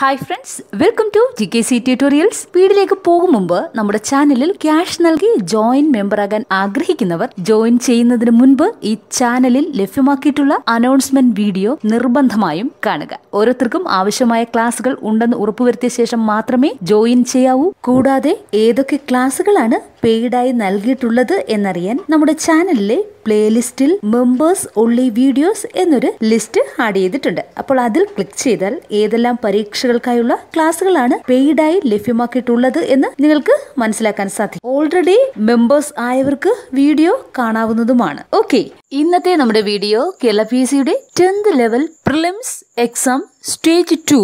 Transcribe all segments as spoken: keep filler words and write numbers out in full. Hi friends, welcome to G K C Tutorials. വീഡിയോയിലേക്ക് പോകും മുൻപ് നമ്മുടെ ചാനലിൽ ക്യാഷ് നൽകി ജോയിൻ മെമ്പർ ആകാൻ ആഗ്രഹിക്കുന്നവർ ജോയിൻ ചെയ്യുന്നതിനു മുൻപ് ഈ ചാനലിൽ ലഭ്യമാക്കിയിട്ടുള്ള അനൗൺസ്മെന്റ് വീഡിയോ നിർബന്ധമായും കാണുക. ഓരോരുത്തർക്കും ആവശ്യമായ ക്ലാസുകൾ ഉണ്ടെന്ന് ഉറപ്പുവരുത്തിയ ശേഷം മാത്രമേ ജോയിൻ ചെയ്യാവൂ. കൂടാതെ ഏതൊക്കെ ക്ലാസുകളാണ് പെയ്ഡായി നൽകിയിട്ടുള്ളത് എന്നറിയാൻ നമ്മുടെ ചാനലിലെ പ്ലേലിസ്റ്റിൽ മെമ്പേഴ്സ് ഓൺലി വീഡിയോസ് എന്നൊരു ലിസ്റ്റ് ആഡ് ചെയ്തിട്ടുണ്ട്. അപ്പോൾ അതിൽ ക്ലിക്ക് ചെയ്താൽ ഏതെല്ലാം പരീക്ഷകൾക്കായുള്ള ക്ലാസുകളാണ് പെയ്ഡായി ലഭ്യമാക്കിയിട്ടുള്ളത് എന്ന് നിങ്ങൾക്ക് മനസ്സിലാക്കാൻ സാധിക്കും. ഓൾറെഡി മെമ്പേഴ്സ് ആയവർക്ക് വീഡിയോ കാണാവുന്നതുമാണ്. ഓക്കെ, ഇന്നത്തെ നമ്മുടെ വീഡിയോ കേരള പി എസ് സിയുടെ tenth level prelims exam stage two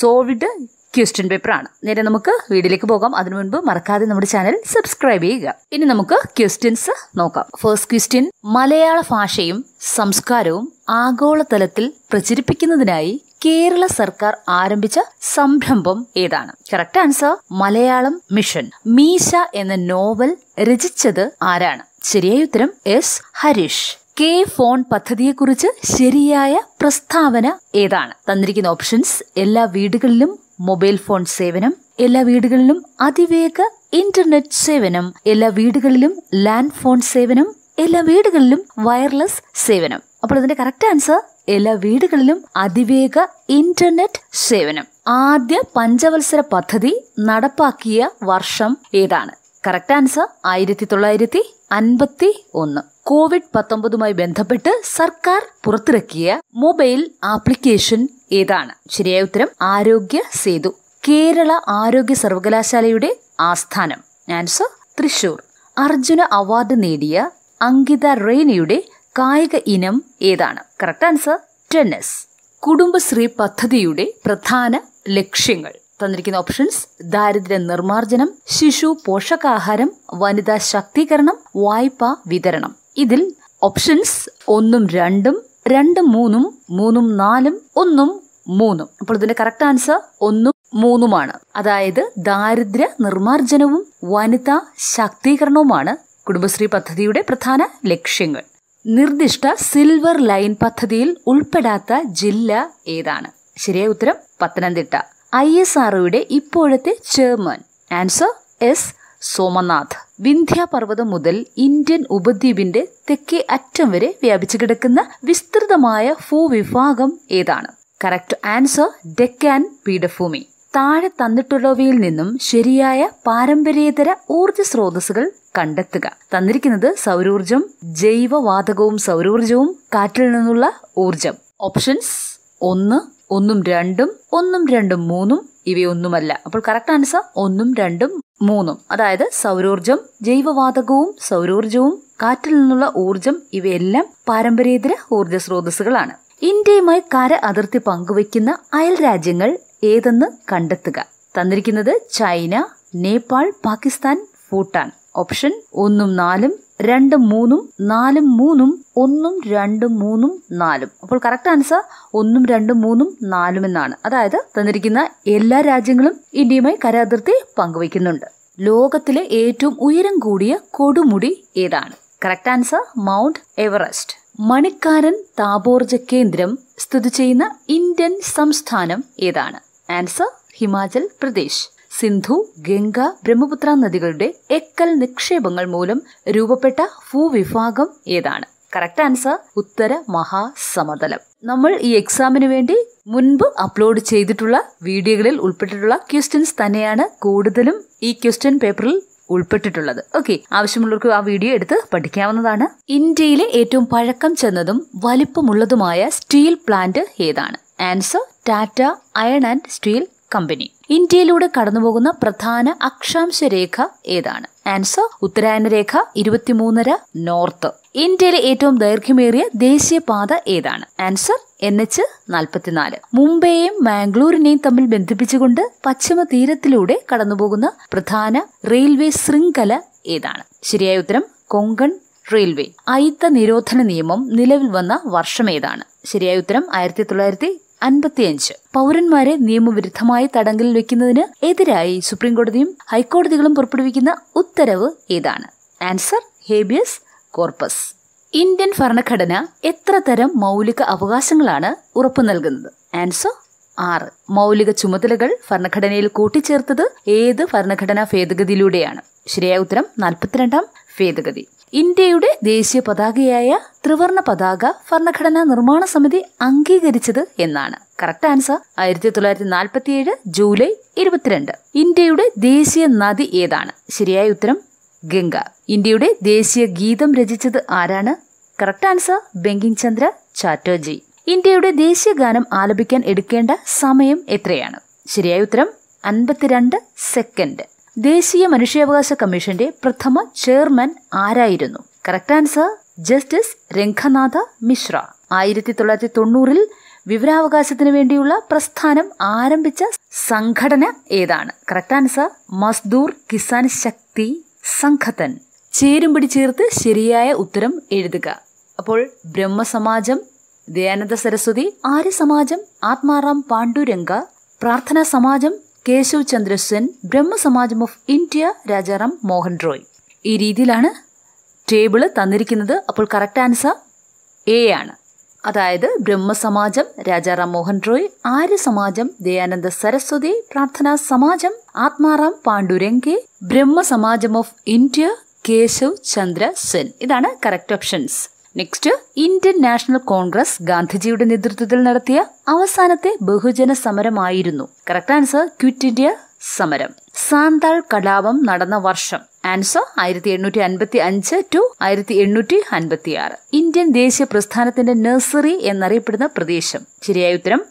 solved question paper ആണ്. നേരെ നമുക്ക് വീഡിയോയിലേക്ക് പോകാം. അതിനു മുൻപ് മറക്കാതെ നമ്മുടെ ചാനൽ സബ്സ്ക്രൈബ് ചെയ്യുക. ഇനി നമുക്ക് ക്വസ്റ്റ്യൻസ് നോക്കാം. ഫസ്റ്റ് ക്വസ്റ്റ്യൻ, മലയാള ഭാഷയും സംസ്കാരവും ആഗോളതലത്തിൽ പ്രചരിപ്പിക്കുന്നതിനായി കേരള സർക്കാർ ആരംഭിച്ച സംരംഭം ഏതാണ്? Correct answer Malayalam mission. മീശ എന്ന നോവൽ രചിച്ചത് ആരാണ്? ശരിയായ ഉത്തരം എസ് ഹരീഷ്. കെ ഫോൺ പദ്ധതിയെക്കുറിച്ച് ശരിയായ പ്രസ്താവന ഏതാണ്? തന്നിരിക്കുന്ന ഓപ്ഷൻസ്: എല്ലാ വീടുകളിലും മൊബൈൽ ഫോൺ സേവനം, എല്ലാ വീടുകളിലും അതിവേഗ ഇന്റർനെറ്റ് സേവനം, എല്ലാ വീടുകളിലും ലാൻഡ് ഫോൺ സേവനം, എല്ലാ വീടുകളിലും വയർലെസ് സേവനം. അപ്പോൾ ഇതിന്റെ കറക്റ്റ് ആൻസർ എല്ലാ വീടുകളിലും അതിവേഗ ഇന്റർനെറ്റ് സേവനം. ആദ്യ പഞ്ചവത്സര പദ്ധതി നടപ്പാക്കിയ വർഷം ഏതാണ്? കറക്റ്റ് ആൻസർ ആയിരത്തി തൊള്ളായിരത്തി അൻപത്തി ഒന്ന്. കോവിഡ് പത്തൊമ്പതുമായി ബന്ധപ്പെട്ട് സർക്കാർ പുറത്തിറക്കിയ മൊബൈൽ ആപ്ലിക്കേഷൻ ഏതാണ്? ശരിയായ ഉത്തരം ആരോഗ്യ സേതു. കേരള ആരോഗ്യ സർവകലാശാലയുടെ ആസ്ഥാനം? ആൻസർ തൃശൂർ. അർജുന അവാർഡ് നേടിയ അങ്കിത റെയ്നയുടെ കായിക ഇനം ഏതാണ്? Correct answer tennis. കുടുംബശ്രീ പദ്ധതിയുടെ പ്രധാന ലക്ഷ്യങ്ങൾ? തന്നിരിക്കുന്ന ഓപ്ഷൻസ്: ദാരിദ്ര്യ നിർമ്മാർജ്ജനം, ശിശു പോഷകാഹാരം, വനിതാ ശാക്തീകരണം, വായ്പാ വിതരണം. ഇതിൽ ഓപ്ഷൻസ് ഒന്നും രണ്ടും, രണ്ടും മൂന്നും, മൂന്നും നാലും, ഒന്നും മൂന്നും. അപ്പോൾ ഇതിന്റെ കറക്റ്റ് ആൻസർ ഒന്നും മൂന്നുമാണ്. അതായത് ദാരിദ്ര്യ നിർമ്മാർജ്ജനവും വനിതാ ശാക്തീകരണവുമാണ് കുടുംബശ്രീ പദ്ധതിയുടെ പ്രധാന ലക്ഷ്യങ്ങൾ. നിർദ്ദിഷ്ട സിൽവർ ലൈൻ പദ്ധതിയിൽ ഉൾപ്പെടാത്ത ജില്ല ഏതാണ്? ശരിയായ ഉത്തരം പത്തനംതിട്ട. ഐ എസ് ആർഒയുടെ ഇപ്പോഴത്തെ ചെയർമാൻ? Answer S Somanath. വിന്ധ്യാപർവ്വതം മുതൽ ഇന്ത്യൻ ഉപദ്വീപിന്റെ തെക്കേ അറ്റം വരെ വ്യാപിച്ചു കിടക്കുന്ന വിസ്തൃതമായ ഭൂവിഭാഗം ഏതാണ്? കറക്റ്റ് ആൻസർ ഡെക്കാൻ പീഠഭൂമി. താഴെ തന്നിട്ടുള്ളവയിൽ നിന്നും ശരിയായ പാരമ്പര്യേതര ഊർജ്ജ സ്രോതസ്സുകൾ കണ്ടെത്തുക. തന്നിരിക്കുന്നത് സൗരോർജം, ജൈവവാതകവും സൗരോർജവും, കാറ്റിൽ നിന്നുള്ള ഊർജം. ഓപ്ഷൻസ് ഒന്ന്, ഒന്നും രണ്ടും, ഒന്നും രണ്ടും മൂന്നും, ഇവയൊന്നുമല്ല. അപ്പോൾ കറക്റ്റ് ആൻസർ ഒന്നും രണ്ടും മൂന്നും. അതായത് സൗരോർജം, ജൈവവാതകവും സൗരോർജവും, കാറ്റിൽ നിന്നുള്ള ഊർജം ഇവയെല്ലാം പാരമ്പര്യേതര ഊർജ്ജ സ്രോതസ്സുകളാണ്. ഇന്ത്യയുമായി കര അതിർത്തി പങ്കുവയ്ക്കുന്ന അയൽ രാജ്യങ്ങൾ ഏതെന്ന് കണ്ടെത്തുക. തന്നിരിക്കുന്നത് ചൈന, നേപ്പാൾ, പാകിസ്ഥാൻ, ഭൂട്ടാൻ. ഓപ്ഷൻ ഒന്നും നാലും, രണ്ടും മൂന്നും, നാലും മൂന്നും, ഒന്നും രണ്ടും മൂന്നും നാലും. അപ്പോൾ കറക്റ്റ് ആൻസർ ഒന്നും രണ്ടും മൂന്നും നാലും എന്നാണ്. അതായത് തന്നിരിക്കുന്ന എല്ലാ രാജ്യങ്ങളും ഇന്ത്യയുമായി കരാതിർത്തി പങ്കുവയ്ക്കുന്നുണ്ട്. ലോകത്തിലെ ഏറ്റവും ഉയരം കൂടിയ കൊടുമുടി ഏതാണ്? Correct answer mount Everest. മണിക്കാരൻ താപോർജ കേന്ദ്രം സ്ഥിതി ചെയ്യുന്ന ഇന്ത്യൻ സംസ്ഥാനം ഏതാണ്? ആൻസർ ഹിമാചൽ പ്രദേശ്. സിന്ധു, ഗംഗ, ബ്രഹ്മപുത്ര നദികളുടെ എക്കൽ നിക്ഷേപങ്ങൾ മൂലം രൂപപ്പെട്ട ഭൂവിഭാഗം ഏതാണ്? കറക്റ്റ് ആൻസർ ഉത്തര മഹാസമതലം. നമ്മൾ ഈ എക്സാമിന് വേണ്ടി മുൻപ് അപ്ലോഡ് ചെയ്തിട്ടുള്ള വീഡിയോകളിൽ ഉൾപ്പെട്ടിട്ടുള്ള ക്വസ്റ്റ്യൻസ് തന്നെയാണ് കൂടുതലും ഈ ക്വസ്റ്റ്യൻ പേപ്പറിൽ ഉൾപ്പെട്ടിട്ടുള്ളത്. ഓക്കെ, ആവശ്യമുള്ളവർക്ക് ആ വീഡിയോ എടുത്ത് പഠിക്കാവുന്നതാണ്. ഇന്ത്യയിലെ ഏറ്റവും പഴക്കം ചെന്നതും വലിപ്പമുള്ളതുമായ സ്റ്റീൽ പ്ലാന്റ് ഏതാണ്? Answer Tata iron and steel company. ഇന്ത്യയിലൂടെ കടന്നുപോകുന്ന പ്രധാന അക്ഷാംശ രേഖ ഏതാണ്? ആൻസർ ഉത്തരായന രേഖ ഇരുപത്തിമൂന്നര നോർത്ത്. ഇന്ത്യയിലെ ഏറ്റവും ദൈർഘ്യമേറിയ ദേശീയപാത ഏതാണ്? ആൻസർ എൻ എച്ച് നാൽപ്പത്തിനാല്. മുംബൈയെയും മാംഗ്ലൂരിനെയും തമ്മിൽ ബന്ധിപ്പിച്ചുകൊണ്ട് പശ്ചിമ തീരത്തിലൂടെ കടന്നുപോകുന്ന പ്രധാന റെയിൽവേ ശൃംഖല ഏതാണ്? ശരിയായ ഉത്തരം കൊങ്കൺ റെയിൽവേ. അയിത്ത നിരോധന നിയമം നിലവിൽ വന്ന വർഷം ഏതാണ്? ശരിയായ ഉത്തരം ആയിരത്തി തൊള്ളായിരത്തി അൻപത്തിയഞ്ച്. പൗരന്മാരെ നിയമവിരുദ്ധമായി തടങ്കലിൽ വെക്കുന്നതിന് എതിരായി സുപ്രീംകോടതിയും ഹൈക്കോടതികളും പുറപ്പെടുവിക്കുന്ന ഉത്തരവ് ഏതാണ്? Answer habeas corpus. ഇന്ത്യൻ ഭരണഘടന എത്ര തരം മൗലിക അവകാശങ്ങളാണ് ഉറപ്പു നൽകുന്നത്? ആൻസർ ആറ് മൗലിക ചുമതലകൾ ഭരണഘടനയിൽ കൂട്ടിച്ചേർത്തത് ഏത് ഭരണഘടനാ ഭേദഗതിയിലൂടെയാണ്? ശരിയായ ഉത്തരം നാൽപ്പത്തിരണ്ടാം ഭേദഗതി. ഇന്ത്യയുടെ ദേശീയ പതാകയായ ത്രിവർണ പതാക ഭരണഘടനാ നിർമ്മാണ സമിതി അംഗീകരിച്ചത് എന്നാണ്? കറക്റ്റ് ആൻസർ ആയിരത്തി തൊള്ളായിരത്തി നാൽപ്പത്തി ഏഴ് ജൂലൈ ഇരുപത്തിരണ്ട്. ഇന്ത്യയുടെ ദേശീയ നദി ഏതാണ്? ശരിയായ ഉത്തരം ഗംഗ. ഇന്ത്യയുടെ ദേശീയ ഗീതം രചിച്ചത് ആരാണ്? Correct answer Bankim Chandra Chatterjee. ഇന്ത്യയുടെ ദേശീയ ഗാനം ആലപിക്കാൻ എടുക്കേണ്ട സമയം എത്രയാണ്? ശരിയായ ഉത്തരം അൻപത്തിരണ്ട് സെക്കൻഡ്. ദേശീയ മനുഷ്യാവകാശ കമ്മീഷന്റെ പ്രഥമ ചെയർമാൻ ആരായിരുന്നു? Correct answer justice Ranganatha Mishra. ആയിരത്തി തൊള്ളായിരത്തി തൊണ്ണൂറിൽ വിവരാവകാശത്തിന് വേണ്ടിയുള്ള പ്രസ്ഥാനം ആരംഭിച്ച സംഘടന ഏതാണ്? Correct answer Mazdoor Kisan Shakti Sangathan. ചേരുംപിടി ചേർത്ത് ശരിയായ ഉത്തരം എഴുതുക. അപ്പോൾ ബ്രഹ്മസമാജം, ദയാനന്ദ സരസ്വതി, ആര്യ സമാജം, ആത്മാറാം പാണ്ഡുരംഗ, പ്രാർത്ഥനാ സമാജം, കേശവ് ചന്ദ്ര സെൻ, ബ്രഹ്മസമാജം ഓഫ് ഇന്ത്യ, രാജാറാം മോഹൻ റോയ്. ഈ രീതിയിലാണ് ടേബിള് തന്നിരിക്കുന്നത്. അപ്പോൾ കറക്റ്റ് ആൻസർ എ ആണ്. അതായത് ബ്രഹ്മസമാജം, രാജാറാം മോഹൻ റോയ്, ആര്യ സമാജം, ദയാനന്ദ സരസ്വതി, പ്രാർത്ഥനാ സമാജം, ആത്മാറാം പാണ്ഡുരംഗെ, ബ്രഹ്മസമാജം ഓഫ് ഇന്ത്യ, കേശവ് ചന്ദ്ര സെൻ. ഇതാണ് correct options. Next, Indian national Congress ഗാന്ധിജിയുടെ നേതൃത്വത്തിൽ നടത്തിയ അവസാനത്തെ ബഹുജന സമരമായിരുന്നു. കറക്റ്റ് ആൻസർ ക്വിറ്റ് ഇന്ത്യ സമരം. സാന്താൾ കലാപം നടന്ന വർഷം? ആൻസർ ആയിരത്തി എണ്ണൂറ്റി അൻപത്തി അഞ്ച് ടു ആയിരത്തി എണ്ണൂറ്റി അൻപത്തി ആറ്. ഇന്ത്യൻ ദേശീയ പ്രസ്ഥാനത്തിന്റെ നഴ്സറി എന്നറിയപ്പെടുന്ന പ്രദേശം? ശരിയായ ഉത്തരം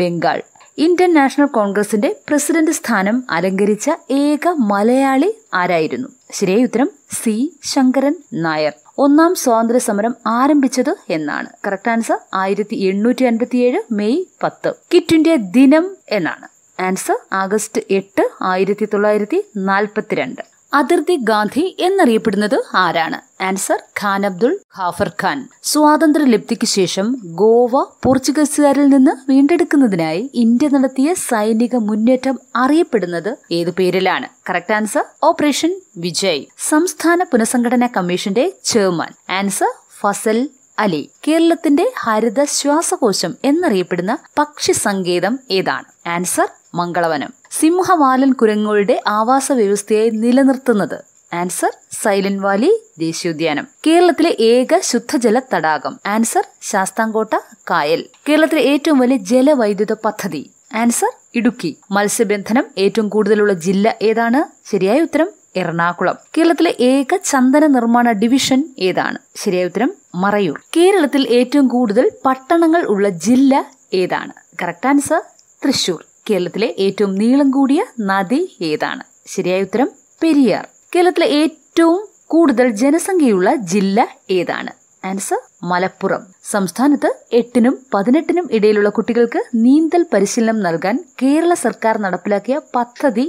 ബംഗാൾ. ഇന്ത്യൻ നാഷണൽ കോൺഗ്രസിന്റെ പ്രസിഡന്റ് സ്ഥാനം അലങ്കരിച്ച ഏക മലയാളി ആരായിരുന്നു? ശരിയായ ഉത്തരം സി ശങ്കരൻ നായർ. ഒന്നാം സ്വാതന്ത്ര്യ സമരം ആരംഭിച്ചത് എന്നാണ്? കറക്റ്റ് ആൻസർ ആയിരത്തി എണ്ണൂറ്റി അൻപത്തി ഏഴ് മെയ് പത്ത്. ക്വിറ്റ് ഇന്ത്യ ദിനം എന്നാണ്? ആൻസർ ആഗസ്റ്റ് എട്ട് ആയിരത്തി തൊള്ളായിരത്തി നാൽപ്പത്തിരണ്ട്. അതിർത്തി ഗാന്ധി എന്നറിയപ്പെടുന്നത് ആരാണ്? ആൻസർ ഖാൻ അബ്ദുൾ ഖാഫർ ഖാൻ. സ്വാതന്ത്ര്യ ലബ്ധിക്ക് ശേഷം ഗോവ പോർച്ചുഗീസുകാരിൽ നിന്ന് വീണ്ടെടുക്കുന്നതിനായി ഇന്ത്യ നടത്തിയ സൈനിക മുന്നേറ്റം അറിയപ്പെടുന്നത് ഏതു പേരിലാണ്? Correct answer operation Vijay. സംസ്ഥാന പുനഃസംഘടനാ കമ്മീഷന്റെ ചെയർമാൻ? ആൻസർ ഫസൽ അലി. കേരളത്തിന്റെ ഹരിത ശ്വാസകോശം എന്നറിയപ്പെടുന്ന പക്ഷി സങ്കേതം ഏതാണ്? ആൻസർ മംഗളവനം. സിംഹവാലൻ കുരങ്ങുകളുടെ ആവാസ വ്യവസ്ഥയായി നിലനിർത്തുന്നത്? ആൻസർ സൈലന്റ് വാലി ദേശീയോദ്യാനം. കേരളത്തിലെ ഏക ശുദ്ധജല തടാകം? ആൻസർ ശാസ്താംകോട്ട കായൽ. കേരളത്തിലെ ഏറ്റവും വലിയ ജലവൈദ്യുത പദ്ധതി? ആൻസർ ഇടുക്കി. മത്സ്യബന്ധനം ഏറ്റവും കൂടുതലുള്ള ജില്ല ഏതാണ്? ശരിയായ ഉത്തരം എറണാകുളം. കേരളത്തിലെ ഏക ചന്ദന നിർമ്മാണ ഡിവിഷൻ ഏതാണ്? ശരിയായ ഉത്തരം മറയൂർ. കേരളത്തിൽ ഏറ്റവും കൂടുതൽ പട്ടണങ്ങൾ ഉള്ള ജില്ല ഏതാണ്? Correct answer Thrissur. കേരളത്തിലെ ഏറ്റവും നീളം കൂടിയ നദി ഏതാണ്? ശരിയായ ഉത്തരം പെരിയാർ. കേരളത്തിലെ ഏറ്റവും കൂടുതൽ ജനസംഖ്യയുള്ള ജില്ല ഏതാണ്? ആൻസർ മലപ്പുറം. സംസ്ഥാനത്ത് എട്ടിനും പതിനെട്ടിനും ഇടയിലുള്ള കുട്ടികൾക്ക് നീന്തൽ പരിശീലനം നൽകാൻ കേരള സർക്കാർ നടപ്പിലാക്കിയ പദ്ധതി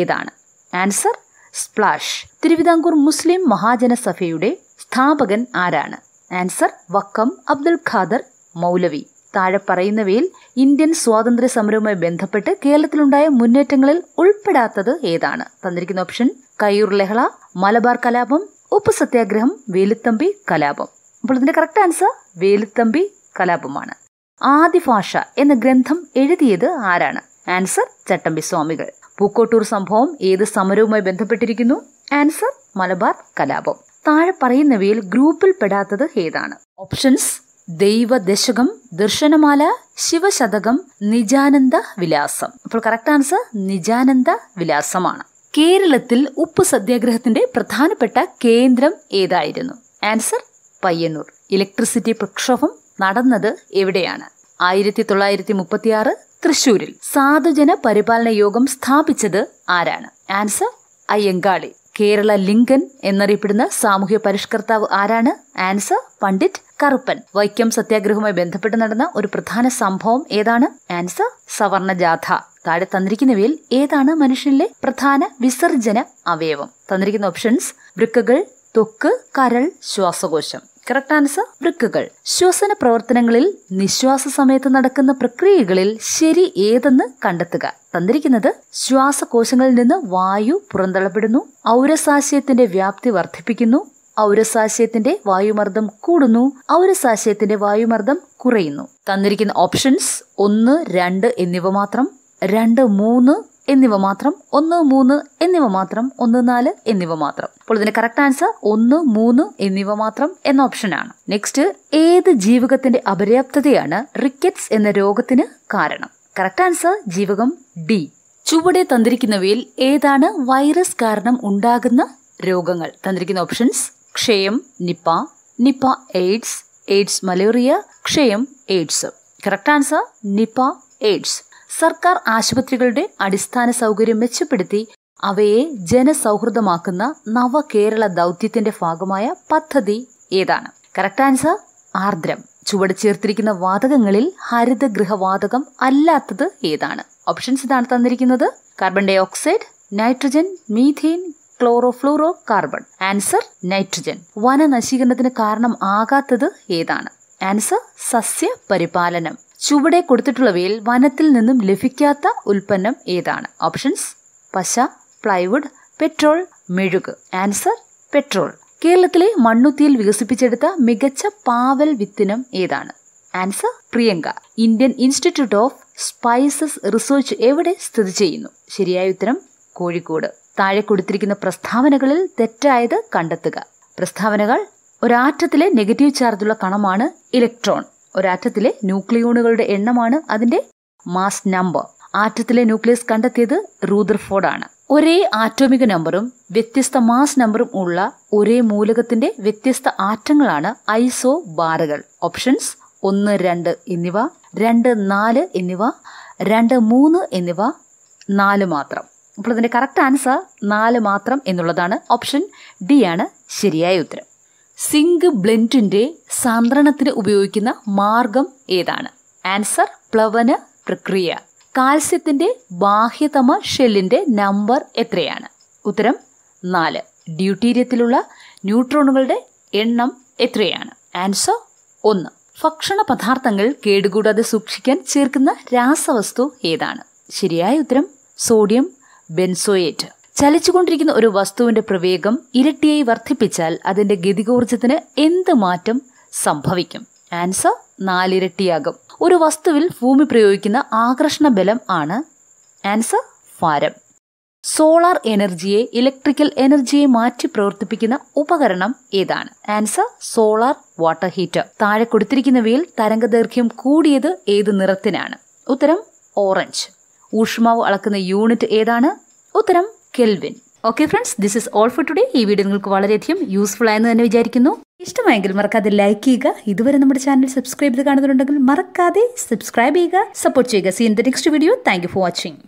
ഏതാണ്? Answer splash. തിരുവിതാംകൂർ മുസ്ലിം മഹാജനസഭയുടെ സ്ഥാപകൻ ആരാണ്? ആൻസർ വക്കം അബ്ദുൽ ഖാദർ മൗലവി. താഴെ പറയുന്നവയിൽ ഇന്ത്യൻ സ്വാതന്ത്ര്യ സമരവുമായി ബന്ധപ്പെട്ട് കേരളത്തിലുണ്ടായ മുന്നേറ്റങ്ങളിൽ ഉൾപ്പെടാത്തത് ഏതാണ്? തന്നിരിക്കുന്ന ഓപ്ഷൻ കയ്യൂർ ലഹള, മലബാർ കലാപം, ഉപ്പ് സത്യാഗ്രഹം, വേലുത്തമ്പി കലാപം. അപ്പോൾ ഇതിന്റെ കറക്റ്റ് ആൻസർ വേലുത്തമ്പി കലാപമാണ്. ആദിഭാഷ എന്ന ഗ്രന്ഥം എഴുതിയത് ആരാണ്? ആൻസർ ചട്ടമ്പി സ്വാമികൾ. പൂക്കോട്ടൂർ സംഭവം ഏത് സമരവുമായി ബന്ധപ്പെട്ടിരിക്കുന്നു? ആൻസർ മലബാർ കലാപം. താഴെ പറയുന്നവയിൽ ഗ്രൂപ്പിൽ പെടാത്തത് ഏതാണ്? ഓപ്ഷൻസ് ദൈവദശകം, ദർശനമാല, ശിവശതകം, നിജാനന്ദ വിലാസം. അപ്പോൾ കറക്റ്റ് ആൻസർ നിജാനന്ദ വിലാസമാണ്. കേരളത്തിൽ ഉപ്പ് സത്യാഗ്രഹത്തിന്റെ പ്രധാനപ്പെട്ട കേന്ദ്രം ഏതായിരുന്നു? ആൻസർ പയ്യന്നൂർ. ഇലക്ട്രിസിറ്റി പ്രക്ഷോഭം നടന്നത് എവിടെയാണ്? ആയിരത്തി തൊള്ളായിരത്തി മുപ്പത്തി ആറ് തൃശൂരിൽ. സാധുജന പരിപാലന യോഗം സ്ഥാപിച്ചത് ആരാണ്? ആൻസർ അയ്യങ്കാളി. കേരള ലിങ്കൻ എന്നറിയപ്പെടുന്ന സാമൂഹ്യ പരിഷ്കർത്താവ് ആരാണ്? ആൻസർ പണ്ഡിറ്റ് കറുപ്പൻ. വൈക്കം സത്യാഗ്രഹവുമായി ബന്ധപ്പെട്ട് നടന്ന ഒരു പ്രധാന സംഭവം ഏതാണ്? ആൻസർ സവർണജാഥ. താഴെ തന്നിരിക്കുന്നവയിൽ ഏതാണ് മനുഷ്യനിലെ പ്രധാന വിസർജന അവയവം? തന്നിരിക്കുന്ന ഓപ്ഷൻസ് വൃക്കകൾ, തൊക്ക്, കരൾ, ശ്വാസകോശം. കറക്റ്റ് ആൻസർ വൃക്കകൾ. ശ്വസന പ്രവർത്തനങ്ങളിൽ നിശ്വാസ സമയത്ത് നടക്കുന്ന പ്രക്രിയകളിൽ ശരി ഏതെന്ന് കണ്ടെത്തുക. തന്നിരിക്കുന്നത് ശ്വാസകോശങ്ങളിൽ നിന്ന് വായു പുറന്തള്ളപ്പെടുന്നു, ഔരസാശയത്തിന്റെ വ്യാപ്തി വർദ്ധിപ്പിക്കുന്നു, ഔരസാശയത്തിന്റെ വായുമർദ്ദം കൂടുന്നു, ഔരസാശയത്തിന്റെ വായുമർദ്ദം കുറയുന്നു. തന്നിരിക്കുന്ന ഓപ്ഷൻസ് ഒന്ന് രണ്ട് എന്നിവ മാത്രം, രണ്ട് മൂന്ന് എന്നിവ മാത്രം, ഒന്ന് മൂന്ന് എന്നിവ മാത്രം, ഒന്ന് നാല് എന്നിവ മാത്രം. അപ്പോൾ ഇതിന്റെ കറക്റ്റ് ആൻസർ ഒന്ന് മൂന്ന് എന്നിവ മാത്രം എന്ന ഓപ്ഷനാണ്. നെക്സ്റ്റ്, ഏത് ജീവകത്തിന്റെ അപര്യാപ്തതയാണ് റിക്കറ്റ്സ് എന്ന രോഗത്തിന് കാരണം? കറക്റ്റ് ആൻസർ ജീവകം ഡി. ചുവടെ തന്നിരിക്കുന്നവയിൽ ഏതാണ് വൈറസ് കാരണം ഉണ്ടാകുന്ന രോഗങ്ങൾ? തന്നിരിക്കുന്ന ഓപ്ഷൻസ് ക്ഷയം Nipah, Nipah AIDS, AIDS malaria, ക്ഷയം AIDS. Correct answer Nipah AIDS. സർക്കാർ ആശുപത്രികളുടെ അടിസ്ഥാന സൗകര്യം മെച്ചപ്പെടുത്തി അവയെ ജനസൗഹൃദമാക്കുന്ന നവകേരള ദൗത്യത്തിന്റെ ഭാഗമായ പദ്ധതി ഏതാണ്? Correct answer Aardram. ചുവട് ചേർത്തിരിക്കുന്ന വാതകങ്ങളിൽ ഹരിതഗൃഹവാതകം അല്ലാത്തത് ഏതാണ്? ഓപ്ഷൻസ് ഇതാണ് തന്നിരിക്കുന്നത്: carbon dioxide, nitrogen, methane, chlorofluorocarbon. Answer nitrogen. വന നശീകരണത്തിന് കാരണം ആകാത്തത് ഏതാണ്? ആൻസർ സസ്യ പരിപാലനം. ചുവടെ കൊടുത്തിട്ടുള്ളവയിൽ വനത്തിൽ നിന്നും ലഭിക്കാത്ത ഉൽപ്പന്നം ഏതാണ്? ഓപ്ഷൻസ് പശ, പ്ലൈവുഡ്, പെട്രോൾ, മെഴുക്. Answer petrol. കേരളത്തിലെ മണ്ണുത്തിയിൽ വികസിപ്പിച്ചെടുത്ത മികച്ച പാവൽ വിത്തിനം ഏതാണ്? Answer Priyanka. Indian institute of spices research എവിടെ സ്ഥിതി ചെയ്യുന്നു? ശരിയായ ഉത്തരം കോഴിക്കോട്. താഴെ കൊടുത്തിരിക്കുന്ന പ്രസ്താവനകളിൽ തെറ്റായത് കണ്ടെത്തുക. പ്രസ്താവനകൾ: ഒരാറ്റത്തിലെ നെഗറ്റീവ് ചാർജുള്ള കണമാണ് ഇലക്ട്രോൺ. ഒരാറ്റത്തിലെ ന്യൂക്ലിയോണുകളുടെ എണ്ണമാണ് അതിന്റെ മാസ് നമ്പർ. ആറ്റത്തിലെ ന്യൂക്ലിയസ് കണ്ടെത്തിയത് റൂദർഫോർഡാണ്. ഒരേ ആറ്റോമിക നമ്പറും വ്യത്യസ്ത മാസ് നമ്പറും ഉള്ള ഒരേ മൂലകത്തിന്റെ വ്യത്യസ്ത ആറ്റങ്ങളാണ് ഐസോ ബാറുകൾ. ഓപ്ഷൻസ് ഒന്ന് രണ്ട് എന്നിവ, രണ്ട് നാല് എന്നിവ, രണ്ട് മൂന്ന് എന്നിവ, നാല് മാത്രം. അപ്പോൾ ഇതിന്റെ കറക്റ്റ് ആൻസർ നാല് മാത്രം എന്നുള്ളതാണ്. ഓപ്ഷൻ ഡി ആണ് ശരിയായ ഉത്തരം. സിങ്ക് ബ്ലെൻഡിന്റെ സാന്ദ്രണത്തിന് ഉപയോഗിക്കുന്ന മാർഗം ഏതാണ്? ആൻസർ പ്ലവന പ്രക്രിയ. കാൽസ്യത്തിന്റെ ബാഹ്യതമ ഷെല്ലിന്റെ നമ്പർ എത്രയാണ്? ഉത്തരം നാല്. ഡ്യൂട്ടീരിയത്തിലുള്ള ന്യൂട്രോണുകളുടെ എണ്ണം എത്രയാണ്? ആൻസർ ഒന്ന്. ഭക്ഷണ പദാർത്ഥങ്ങൾ കേടുകൂടാതെ സൂക്ഷിക്കാൻ ചേർക്കുന്ന രാസവസ്തു ഏതാണ്? ശരിയായ ഉത്തരം സോഡിയം ബെൻസോയേറ്റ്. ചലിച്ചുകൊണ്ടിരിക്കുന്ന ഒരു വസ്തുവിന്റെ പ്രവേഗം ഇരട്ടിയായി വർദ്ധിപ്പിച്ചാൽ അതിന്റെ ഗതികോർജത്തിന് എന്ത് മാറ്റം സംഭവിക്കും? ആൻസർ നാലിരട്ടിയാകും. ഒരു വസ്തുവിൽ ഭൂമി പ്രയോഗിക്കുന്ന ആകർഷണ ബലം ആണ് ആൻസർ ഭാരം. സോളാർ എനർജിയെ ഇലക്ട്രിക്കൽ എനർജിയെ മാറ്റി പ്രവർത്തിപ്പിക്കുന്ന ഉപകരണം ഏതാണ്? Answer solar water heater. താഴെ കൊടുത്തിരിക്കുന്നവയിൽ തരംഗദൈർഘ്യം കൂടിയത് ഏത് നിറത്തിനാണ്? ഉത്തരം ഓറഞ്ച്. ഊഷ്മാവ് അളക്കുന്ന യൂണിറ്റ് ഏതാണ്? ഉത്തരം kelvin. Okay friends, this is all for today. ഈ വീഡിയോ നിങ്ങൾക്ക് വളരെയധികം യൂസ്ഫുൾ ആയെന്ന് തന്നെ വിചാരിക്കുന്നു. ഇഷ്ടമായെങ്കിൽ മറക്കാതെ ലൈക്ക് ചെയ്യുക. ഇതുവരെ നമ്മുടെ ചാനൽ സബ്സ്ക്രൈബ് ചെയ്ത് കാണുന്നുണ്ടെങ്കിൽ മറക്കാതെ സബ്സ്ക്രൈബ് ചെയ്യുക, സപ്പോർട്ട് ചെയ്യുക. See in the next video. Thank you for watching.